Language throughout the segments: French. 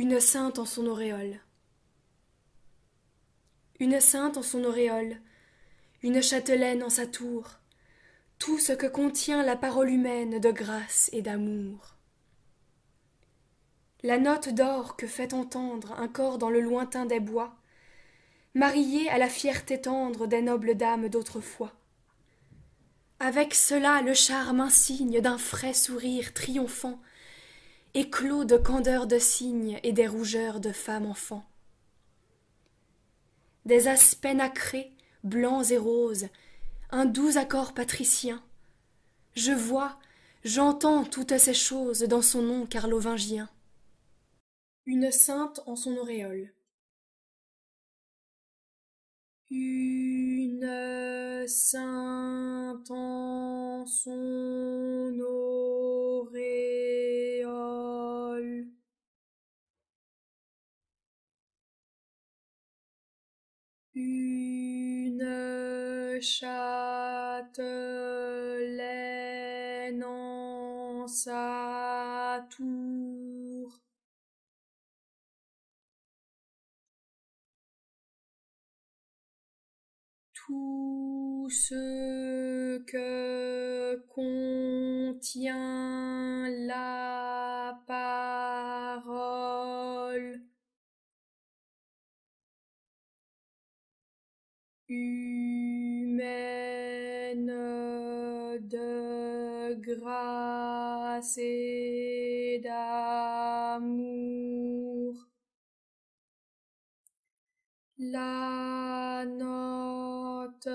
Une sainte en son auréole. Une sainte en son auréole, une châtelaine en sa tour, tout ce que contient la parole humaine de grâce et d'amour. La note d'or que fait entendre un corps dans le lointain des bois, mariée à la fierté tendre des nobles dames d'autrefois. Avec cela le charme insigne d'un frais sourire triomphant, éclos de candeur de cygnes et des rougeurs de femmes enfants. Des aspects nacrés, blancs et roses, un doux accord patricien. Je vois, j'entends toutes ces choses dans son nom carlovingien. Une sainte en son auréole. Une sainte en son auréole. Une châtelaine en sa tour. Tout ce que contient la parole. Humaine de grâce et d'amour, la note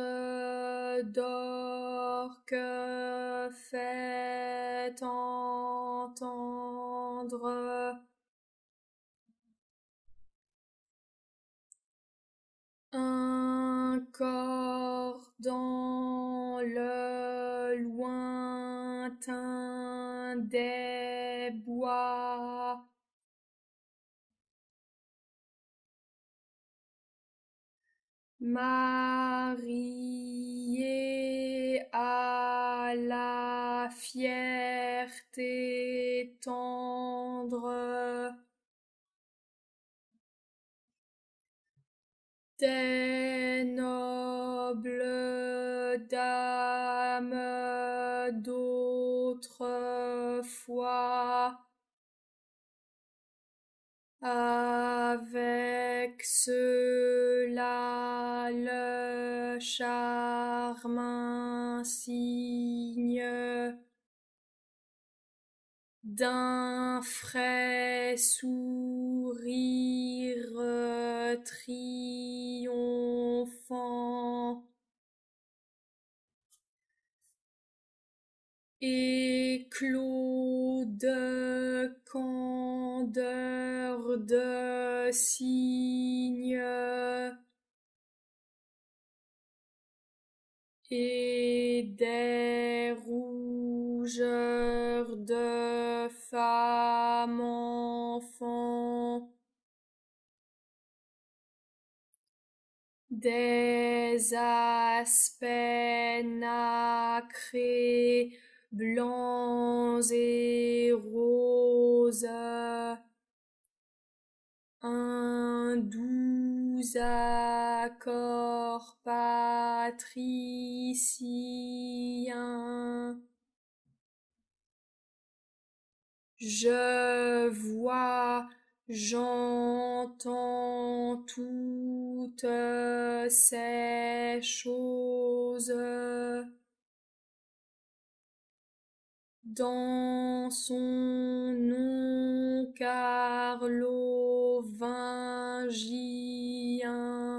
d'or que fait entendre un corps dans le lointain des bois, marié à la fierté tendre des nobles dames d'autrefois, avec cela le charme insigne d'un frais sourire triomphant, éclos de candeur de cygne et des rougeurs de femmes enfants, des aspects nacrés, blancs et roses, un doux accord patricien. Je vois, j'entends toutes ces choses dans son nom carlovingien.